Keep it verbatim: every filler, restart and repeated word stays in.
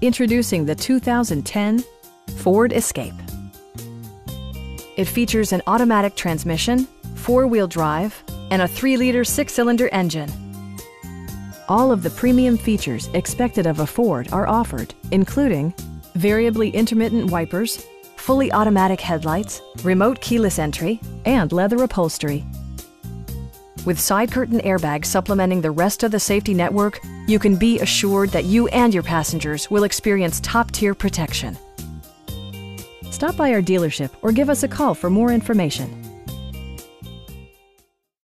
Introducing the two thousand ten Ford Escape. It features an automatic transmission, four-wheel drive, and a three liter six-cylinder engine. All of the premium features expected of a Ford are offered, including variably intermittent wipers, fully automatic headlights, remote keyless entry, and leather upholstery. With side curtain airbags supplementing the rest of the safety network, you can be assured that you and your passengers will experience top-tier protection. Stop by our dealership or give us a call for more information.